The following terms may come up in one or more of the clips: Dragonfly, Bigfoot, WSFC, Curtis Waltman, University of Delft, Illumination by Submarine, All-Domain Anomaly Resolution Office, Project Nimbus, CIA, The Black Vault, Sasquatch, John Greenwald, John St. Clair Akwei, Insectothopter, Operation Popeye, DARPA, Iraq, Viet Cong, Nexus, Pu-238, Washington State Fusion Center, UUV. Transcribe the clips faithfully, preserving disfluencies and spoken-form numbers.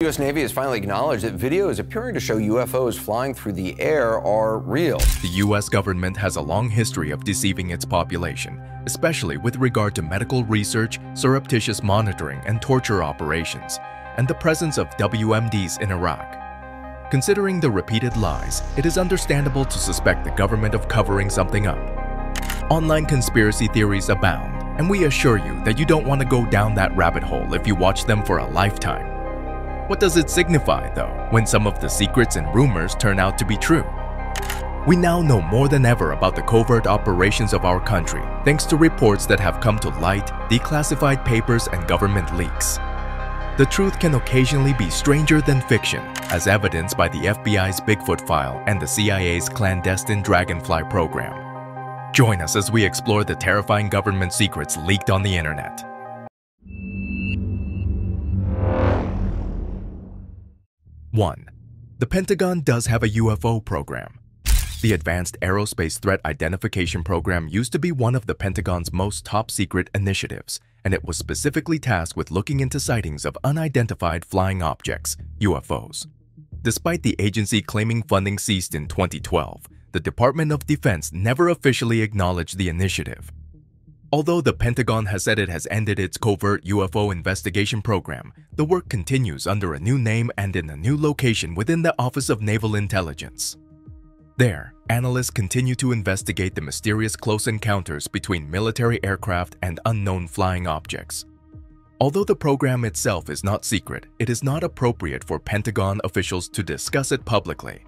The U S Navy has finally acknowledged that videos appearing to show U F Os flying through the air are real. The U S government has a long history of deceiving its population, especially with regard to medical research, surreptitious monitoring, and torture operations, and the presence of W M Ds in Iraq. Considering the repeated lies, it is understandable to suspect the government of covering something up. Online conspiracy theories abound, and we assure you that you don't want to go down that rabbit hole if you watch them for a lifetime. What does it signify, though, when some of the secrets and rumors turn out to be true? We now know more than ever about the covert operations of our country, thanks to reports that have come to light, declassified papers, and government leaks. The truth can occasionally be stranger than fiction, as evidenced by the F B I's Bigfoot file and the C I A's clandestine Dragonfly program. Join us as we explore the terrifying government secrets leaked on the internet. one. The Pentagon does have a U F O program. The Advanced Aerospace Threat Identification Program used to be one of the Pentagon's most top-secret initiatives, and it was specifically tasked with looking into sightings of unidentified flying objects, U F Os. Despite the agency claiming funding ceased in twenty twelve, the Department of Defense never officially acknowledged the initiative. Although the Pentagon has said it has ended its covert U F O investigation program, the work continues under a new name and in a new location within the Office of Naval Intelligence. There, analysts continue to investigate the mysterious close encounters between military aircraft and unknown flying objects. Although the program itself is not secret, it is not appropriate for Pentagon officials to discuss it publicly.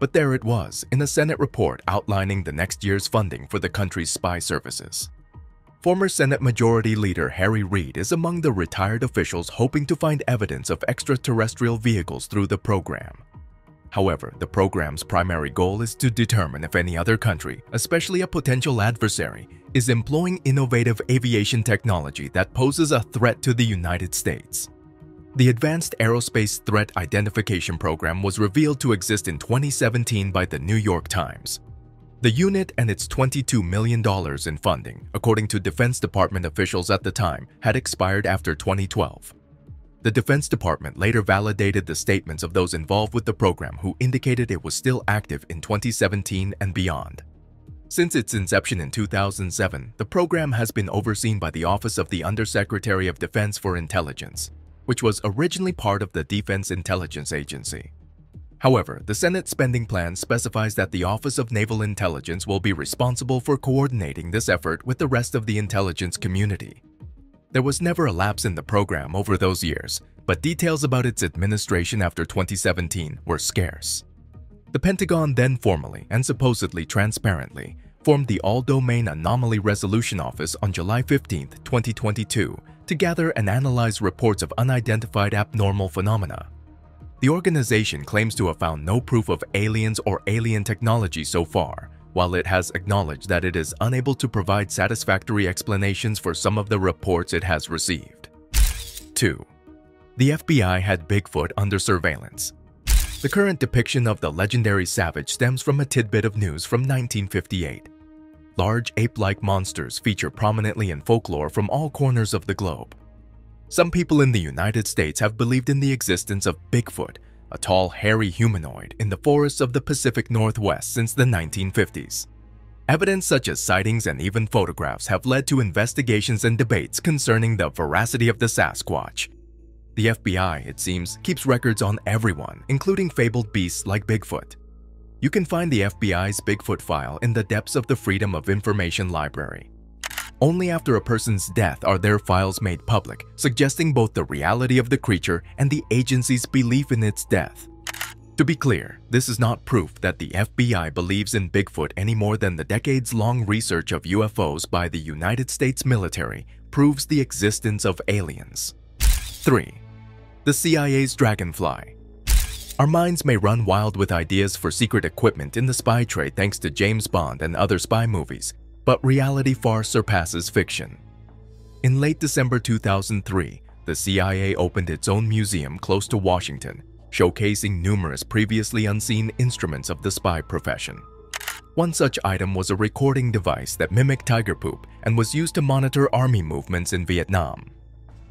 But there it was, in a Senate report outlining the next year's funding for the country's spy services. Former Senate Majority Leader Harry Reid is among the retired officials hoping to find evidence of extraterrestrial vehicles through the program. However, the program's primary goal is to determine if any other country, especially a potential adversary, is employing innovative aviation technology that poses a threat to the United States. The Advanced Aerospace Threat Identification Program was revealed to exist in twenty seventeen by the New York Times. The unit and its twenty-two million dollars in funding, according to Defense Department officials at the time, had expired after twenty twelve. The Defense Department later validated the statements of those involved with the program who indicated it was still active in twenty seventeen and beyond. Since its inception in two thousand seven, the program has been overseen by the Office of the Undersecretary of Defense for Intelligence, which was originally part of the Defense Intelligence Agency. However, the Senate spending plan specifies that the Office of Naval Intelligence will be responsible for coordinating this effort with the rest of the intelligence community. There was never a lapse in the program over those years, but details about its administration after twenty seventeen were scarce. The Pentagon then formally and supposedly transparently formed the All-Domain Anomaly Resolution Office on July fifteenth twenty twenty-two, to gather and analyze reports of unidentified abnormal phenomena. The organization claims to have found no proof of aliens or alien technology so far, while it has acknowledged that it is unable to provide satisfactory explanations for some of the reports it has received. two. The F B I had Bigfoot under surveillance. The current depiction of the legendary savage stems from a tidbit of news from nineteen fifty-eight. Large ape-like monsters feature prominently in folklore from all corners of the globe. Some people in the United States have believed in the existence of Bigfoot, a tall, hairy humanoid, in the forests of the Pacific Northwest since the nineteen fifties. Evidence such as sightings and even photographs have led to investigations and debates concerning the veracity of the Sasquatch. The F B I, it seems, keeps records on everyone, including fabled beasts like Bigfoot. You can find the F B I's Bigfoot file in the depths of the Freedom of Information Library. Only after a person's death are their files made public, suggesting both the reality of the creature and the agency's belief in its death. To be clear, this is not proof that the F B I believes in Bigfoot any more than the decades-long research of U F Os by the United States military proves the existence of aliens. three. The C I A's Dragonfly. Our minds may run wild with ideas for secret equipment in the spy trade thanks to James Bond and other spy movies, but reality far surpasses fiction. In late December two thousand three, the C I A opened its own museum close to Washington, showcasing numerous previously unseen instruments of the spy profession. One such item was a recording device that mimicked tiger poop and was used to monitor army movements in Vietnam.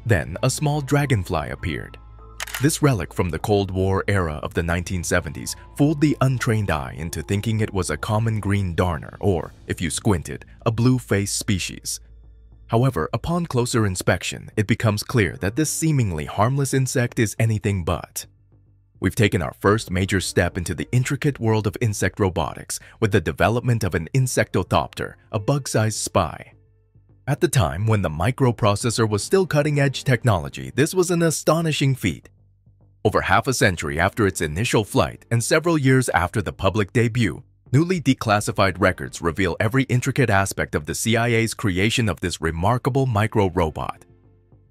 Then, a small dragonfly appeared. This relic from the Cold War era of the nineteen seventies fooled the untrained eye into thinking it was a common green darner or, if you squinted, a blue-faced species. However, upon closer inspection, it becomes clear that this seemingly harmless insect is anything but. We've taken our first major step into the intricate world of insect robotics with the development of an insectothopter, a bug-sized spy. At the time, when the microprocessor was still cutting-edge technology, this was an astonishing feat. Over half a century after its initial flight and several years after the public debut, newly declassified records reveal every intricate aspect of the C I A's creation of this remarkable micro-robot.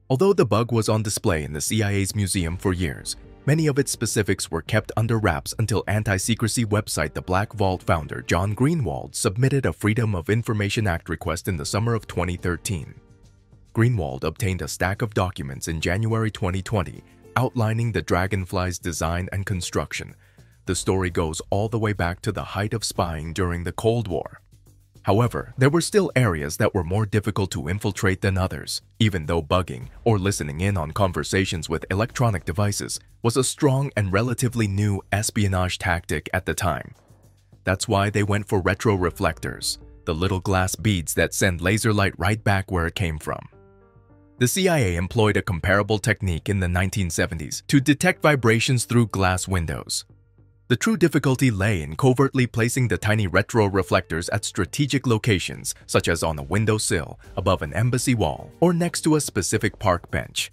Although the bug was on display in the C I A's museum for years, many of its specifics were kept under wraps until anti-secrecy website The Black Vault founder John Greenwald submitted a Freedom of Information Act request in the summer of twenty thirteen. Greenwald obtained a stack of documents in January twenty twenty outlining the Dragonfly's design and construction. The story goes all the way back to the height of spying during the Cold War. However, there were still areas that were more difficult to infiltrate than others, even though bugging or listening in on conversations with electronic devices was a strong and relatively new espionage tactic at the time. That's why they went for retroreflectors, the little glass beads that send laser light right back where it came from. The C I A employed a comparable technique in the nineteen seventies to detect vibrations through glass windows. The true difficulty lay in covertly placing the tiny retroreflectors at strategic locations, such as on a windowsill, above an embassy wall, or next to a specific park bench.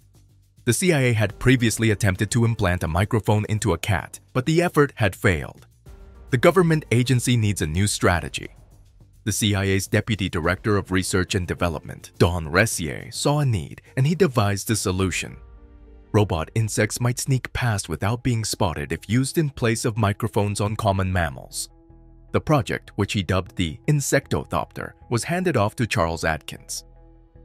The C I A had previously attempted to implant a microphone into a cat, but the effort had failed. The government agency needs a new strategy. The C I A's Deputy Director of Research and Development, Don Ressier, saw a need, and he devised a solution. Robot insects might sneak past without being spotted if used in place of microphones on common mammals. The project, which he dubbed the Insectothopter, was handed off to Charles Atkins.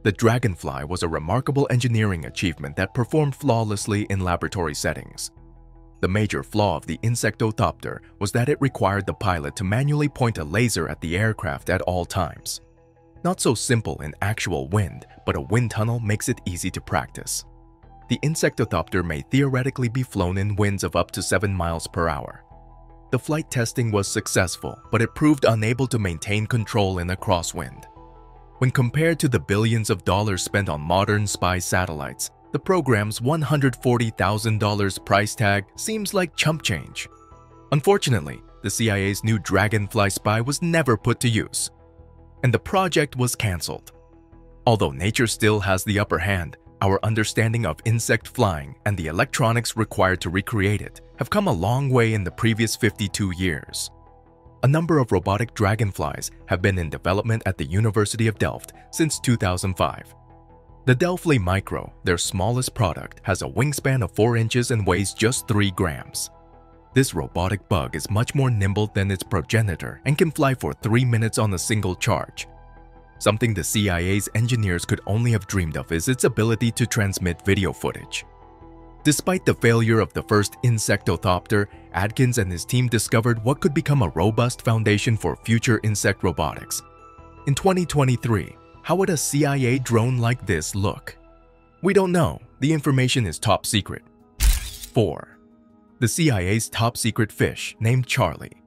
The Dragonfly was a remarkable engineering achievement that performed flawlessly in laboratory settings. The major flaw of the Insectothopter was that it required the pilot to manually point a laser at the aircraft at all times. Not so simple in actual wind, but a wind tunnel makes it easy to practice. The Insectothopter may theoretically be flown in winds of up to seven miles per hour. The flight testing was successful, but it proved unable to maintain control in a crosswind. When compared to the billions of dollars spent on modern spy satellites, the program's one hundred forty thousand dollar price tag seems like chump change. Unfortunately, the C I A's new Dragonfly spy was never put to use, and the project was canceled. Although nature still has the upper hand, our understanding of insect flying and the electronics required to recreate it have come a long way in the previous fifty-two years. A number of robotic dragonflies have been in development at the University of Delft since two thousand five. The DelFly Micro, their smallest product, has a wingspan of four inches and weighs just three grams. This robotic bug is much more nimble than its progenitor and can fly for three minutes on a single charge. Something the C I A's engineers could only have dreamed of is its ability to transmit video footage. Despite the failure of the first Insectothopter, Atkins and his team discovered what could become a robust foundation for future insect robotics. In twenty twenty-three, how would a C I A drone like this look? We don't know. The information is top secret. four. The C I A's top secret fish, named Charlie.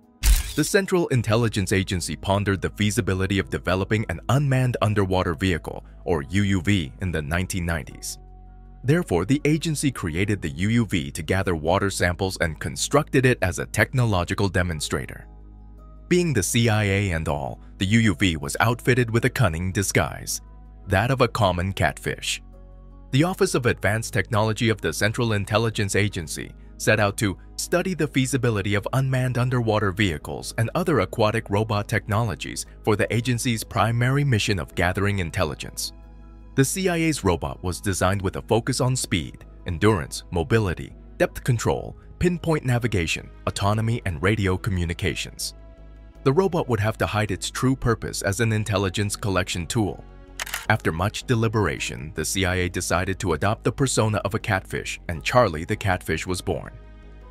The Central Intelligence Agency pondered the feasibility of developing an unmanned underwater vehicle, or U U V, in the nineteen nineties. Therefore, the agency created the U U V to gather water samples and constructed it as a technological demonstrator. Being the C I A and all, the U U V was outfitted with a cunning disguise, that of a common catfish. The Office of Advanced Technology of the Central Intelligence Agency set out to study the feasibility of unmanned underwater vehicles and other aquatic robot technologies for the agency's primary mission of gathering intelligence. The C I A's robot was designed with a focus on speed, endurance, mobility, depth control, pinpoint navigation, autonomy, and radio communications. The robot would have to hide its true purpose as an intelligence collection tool. After much deliberation, the C I A decided to adopt the persona of a catfish, and Charlie the catfish was born.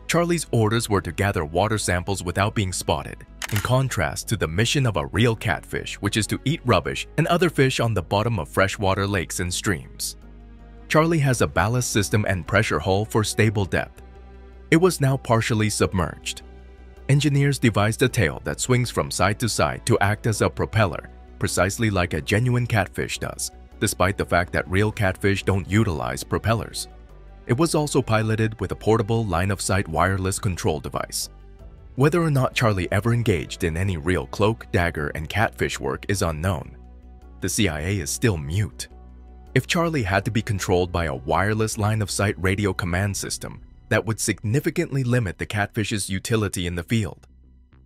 Charlie's orders were to gather water samples without being spotted, in contrast to the mission of a real catfish, which is to eat rubbish and other fish on the bottom of freshwater lakes and streams. Charlie has a ballast system and pressure hull for stable depth. It was now partially submerged. Engineers devised a tail that swings from side to side to act as a propeller, precisely like a genuine catfish does, despite the fact that real catfish don't utilize propellers. It was also piloted with a portable line-of-sight wireless control device. Whether or not Charlie ever engaged in any real cloak, dagger, and catfish work is unknown. The C I A is still mute. If Charlie had to be controlled by a wireless line-of-sight radio command system, that would significantly limit the catfish's utility in the field.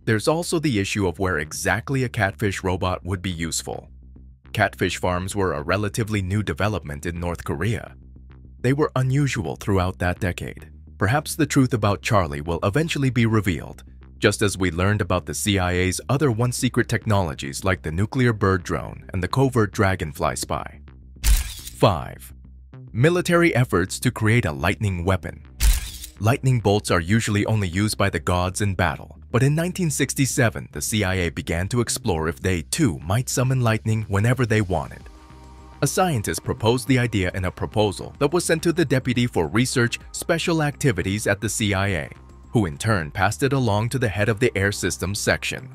There's also the issue of where exactly a catfish robot would be useful. Catfish farms were a relatively new development in North Korea. They were unusual throughout that decade. Perhaps the truth about Charlie will eventually be revealed, just as we learned about the C I A's other once-secret technologies like the nuclear bird drone and the covert Dragonfly spy. five. Military efforts to create a lightning weapon. Lightning bolts are usually only used by the gods in battle, but in nineteen sixty-seven, the C I A began to explore if they, too, might summon lightning whenever they wanted. A scientist proposed the idea in a proposal that was sent to the Deputy for Research Special Activities at the C I A, who in turn passed it along to the head of the Air Systems section.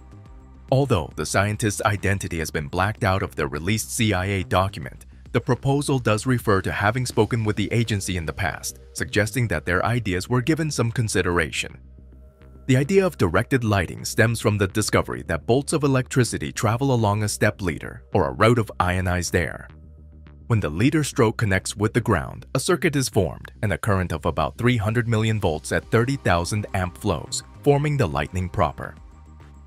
Although the scientist's identity has been blacked out of the released C I A document, the proposal does refer to having spoken with the agency in the past, suggesting that their ideas were given some consideration. The idea of directed lighting stems from the discovery that bolts of electricity travel along a step leader, or a route of ionized air. When the leader stroke connects with the ground, a circuit is formed and a current of about three hundred million volts at thirty thousand amp flows, forming the lightning proper.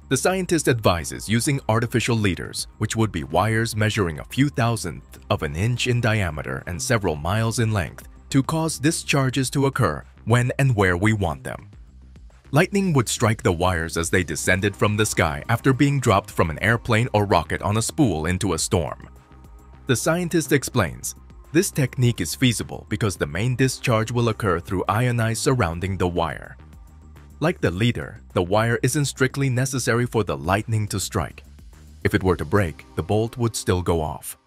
The scientist advises using artificial leaders, which would be wires measuring a few thousandth of an inch in diameter and several miles in length, to cause discharges to occur when and where we want them. Lightning would strike the wires as they descended from the sky after being dropped from an airplane or rocket on a spool into a storm. The scientist explains, this technique is feasible because the main discharge will occur through ions surrounding the wire. Like the leader, the wire isn't strictly necessary for the lightning to strike. If it were to break, the bolt would still go off.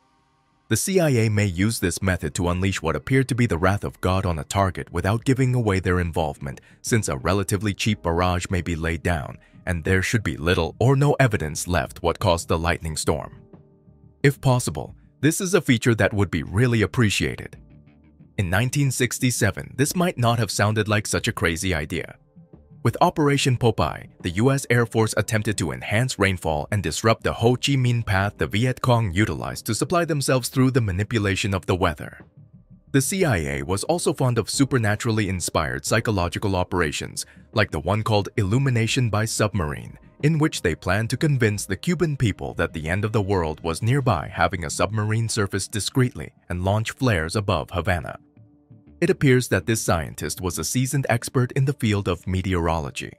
The C I A may use this method to unleash what appeared to be the wrath of God on a target without giving away their involvement, since a relatively cheap barrage may be laid down, and there should be little or no evidence left what caused the lightning storm. If possible, this is a feature that would be really appreciated. In nineteen sixty-seven, this might not have sounded like such a crazy idea. With Operation Popeye, the U S Air Force attempted to enhance rainfall and disrupt the Ho Chi Minh Path the Viet Cong utilized to supply themselves through the manipulation of the weather. The C I A was also fond of supernaturally inspired psychological operations, like the one called Illumination by Submarine, in which they planned to convince the Cuban people that the end of the world was nearby, having a submarine surface discreetly and launch flares above Havana. It appears that this scientist was a seasoned expert in the field of meteorology.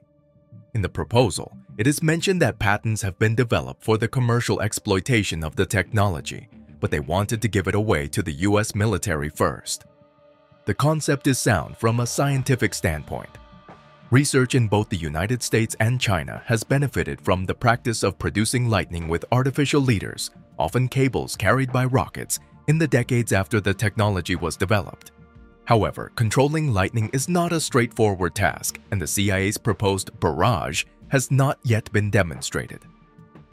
In the proposal, it is mentioned that patents have been developed for the commercial exploitation of the technology, but they wanted to give it away to the U S military first. The concept is sound from a scientific standpoint. Research in both the United States and China has benefited from the practice of producing lightning with artificial leaders, often cables carried by rockets, in the decades after the technology was developed. However, controlling lightning is not a straightforward task, and the C I A's proposed barrage has not yet been demonstrated.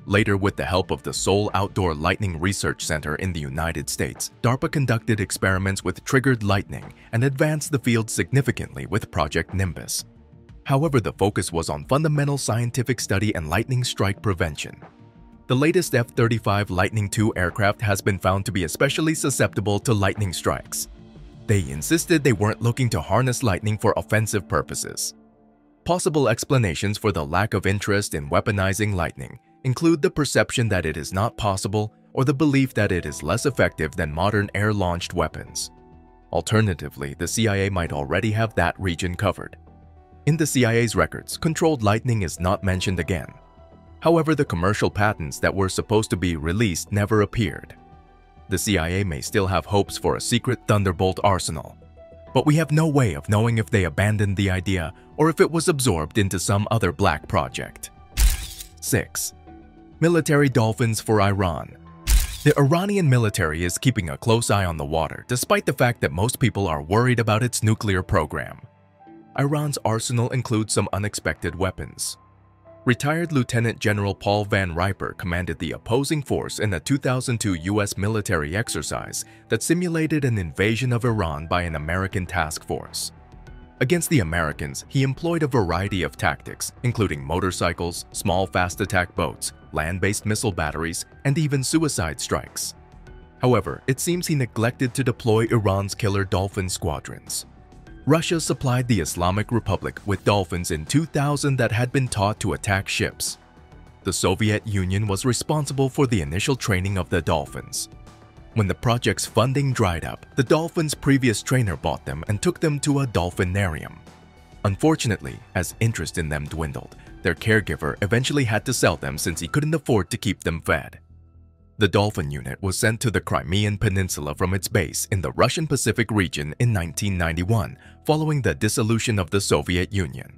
Later, with the help of the Seoul Outdoor Lightning Research Center in the United States, DARPA conducted experiments with triggered lightning and advanced the field significantly with Project Nimbus. However, the focus was on fundamental scientific study and lightning strike prevention. The latest F thirty-five Lightning two aircraft has been found to be especially susceptible to lightning strikes. They insisted they weren't looking to harness lightning for offensive purposes. Possible explanations for the lack of interest in weaponizing lightning include the perception that it is not possible or the belief that it is less effective than modern air-launched weapons. Alternatively, the C I A might already have that region covered. In the C I A's records, controlled lightning is not mentioned again. However, the commercial patents that were supposed to be released never appeared. The C I A may still have hopes for a secret Thunderbolt arsenal, but we have no way of knowing if they abandoned the idea or if it was absorbed into some other black project. six. Military dolphins for Iran. The Iranian military is keeping a close eye on the water, despite the fact that most people are worried about its nuclear program. Iran's arsenal includes some unexpected weapons. Retired Lieutenant General Paul Van Riper commanded the opposing force in a two thousand two U S military exercise that simulated an invasion of Iran by an American task force. Against the Americans, he employed a variety of tactics, including motorcycles, small fast attack boats, land-based missile batteries, and even suicide strikes. However, it seems he neglected to deploy Iran's killer dolphin squadrons. Russia supplied the Islamic Republic with dolphins in two thousand that had been taught to attack ships. The Soviet Union was responsible for the initial training of the dolphins. When the project's funding dried up, the dolphins' previous trainer bought them and took them to a dolphinarium. Unfortunately, as interest in them dwindled, their caregiver eventually had to sell them since he couldn't afford to keep them fed. The dolphin unit was sent to the Crimean Peninsula from its base in the Russian Pacific region in nineteen ninety-one, following the dissolution of the Soviet Union.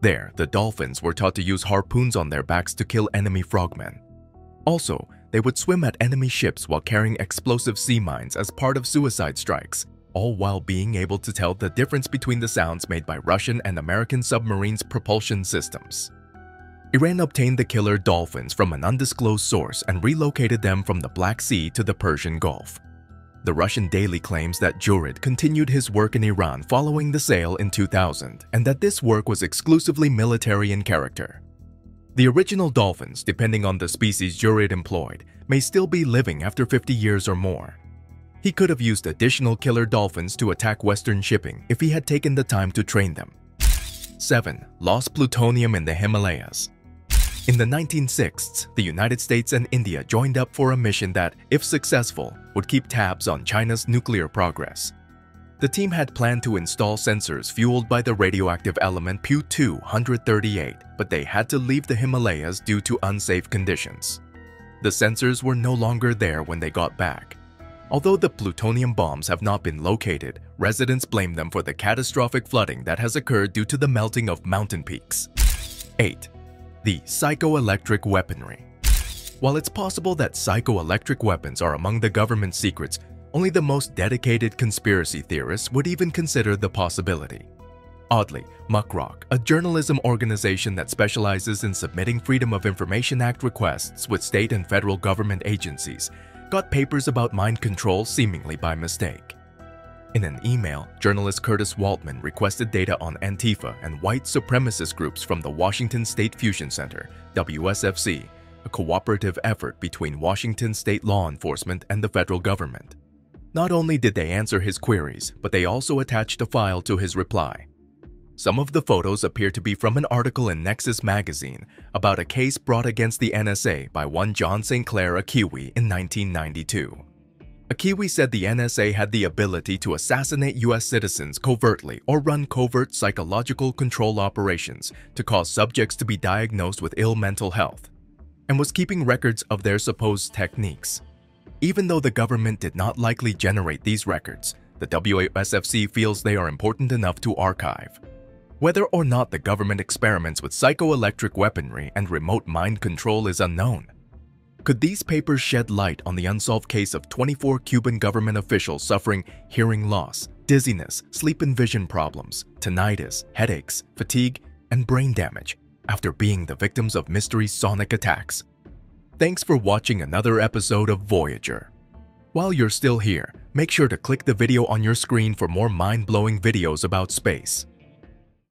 There, the dolphins were taught to use harpoons on their backs to kill enemy frogmen. Also, they would swim at enemy ships while carrying explosive sea mines as part of suicide strikes, all while being able to tell the difference between the sounds made by Russian and American submarines' propulsion systems. Iran obtained the killer dolphins from an undisclosed source and relocated them from the Black Sea to the Persian Gulf. The Russian daily claims that Jurid continued his work in Iran following the sale in two thousand, and that this work was exclusively military in character. The original dolphins, depending on the species Jurid employed, may still be living after fifty years or more. He could have used additional killer dolphins to attack Western shipping if he had taken the time to train them. seven. Lost plutonium in the Himalayas. In the nineteen sixties, the United States and India joined up for a mission that, if successful, would keep tabs on China's nuclear progress. The team had planned to install sensors fueled by the radioactive element P U two thirty-eight, but they had to leave the Himalayas due to unsafe conditions. The sensors were no longer there when they got back. Although the plutonium bombs have not been located, residents blame them for the catastrophic flooding that has occurred due to the melting of mountain peaks. eight. The psychoelectric weaponry. While it's possible that psychoelectric weapons are among the government secrets, only the most dedicated conspiracy theorists would even consider the possibility. Oddly, MuckRock, a journalism organization that specializes in submitting Freedom of Information Act requests with state and federal government agencies, got papers about mind control seemingly by mistake. In an email, journalist Curtis Waltman requested data on Antifa and white supremacist groups from the Washington State Fusion Center, W S F C, a cooperative effort between Washington state law enforcement and the federal government. Not only did they answer his queries, but they also attached a file to his reply. Some of the photos appear to be from an article in Nexus magazine about a case brought against the N S A by one John Saint Clair Akwei in nineteen ninety-two. Akwei said the N S A had the ability to assassinate U S citizens covertly or run covert psychological control operations to cause subjects to be diagnosed with ill mental health, and was keeping records of their supposed techniques. Even though the government did not likely generate these records, the W S F C feels they are important enough to archive. Whether or not the government experiments with psychoelectric weaponry and remote mind control is unknown. Could these papers shed light on the unsolved case of twenty-four Cuban government officials suffering hearing loss, dizziness, sleep and vision problems, tinnitus, headaches, fatigue, and brain damage after being the victims of mystery sonic attacks? Thanks for watching another episode of Voyager. While you're still here, make sure to click the video on your screen for more mind-blowing videos about space.